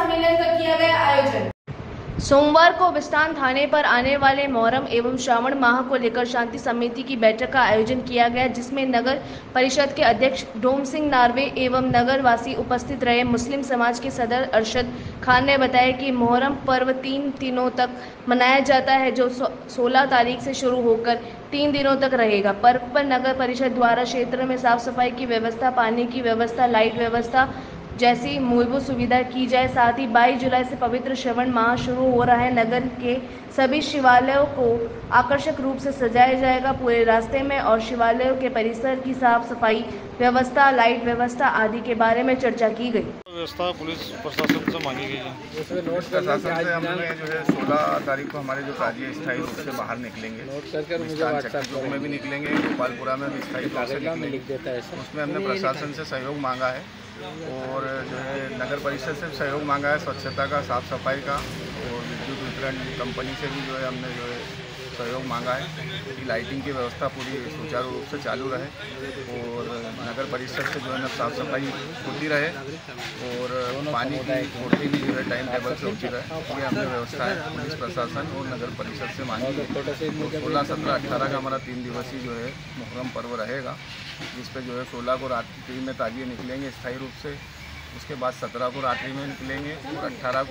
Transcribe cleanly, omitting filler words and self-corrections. सम्मेलन का किया गया आयोजन। सोमवार को बिस्टान थाने पर आने वाले मोहर्रम एवं श्रावण माह को लेकर शांति समिति की बैठक का आयोजन किया गया, जिसमें नगर परिषद के अध्यक्ष ढोम सिंह नार्वे एवं नगरवासी उपस्थित रहे। मुस्लिम समाज के सदर अरशद खान ने बताया कि मोहर्रम पर्व 3 दिनों तक मनाया जाता है, जो 16 तारीख से शुरू होकर 3 दिनों तक रहेगा। पर्व पर नगर परिषद द्वारा क्षेत्र में साफ सफाई की व्यवस्था, पानी की व्यवस्था, लाइट व्यवस्था जैसी मूलभूत सुविधा की जाए। साथ ही 22 जुलाई से पवित्र श्रवण माह शुरू हो रहा है। नगर के सभी शिवालयों को आकर्षक रूप से सजाया जाएगा। पूरे रास्ते में और शिवालयों के परिसर की साफ सफाई व्यवस्था, लाइट व्यवस्था आदि के बारे में चर्चा की गई। व्यवस्था पुलिस प्रशासन से मांगी गई। प्रशासन से हमने जो है 16 तारीख को हमारे जो कार्य स्थायी रूप से बाहर निकलेंगे, में भी निकलेंगे, गोपालपुरा में भी स्थायी रूप से निकलेंगे, उसमें हमने प्रशासन से सहयोग मांगा है और जो है नगर परिषद से सहयोग मांगा है स्वच्छता का, साफ सफाई का, और विद्युत वितरण कंपनी से भी जो है हमने जो है सहयोग मांगा है कि लाइटिंग की व्यवस्था पूरी सुचारू रूप से चालू रहे और नगर परिषद से जो है ना साफ सफाई होती रहे और पानी की टोटी भी जो है टाइम टेबल से होती रहे। ये हमने व्यवस्था है पुलिस प्रशासन और नगर परिषद से मांगी है। 16, 17, 18 का हमारा 3 दिवसीय जो है मोहर्रम पर्व रहेगा, जिस पे जो है 16 को रात्रि में ताजिए निकलेंगे स्थायी रूप से, उसके बाद 17 को रात्रि में निकलेंगे और 18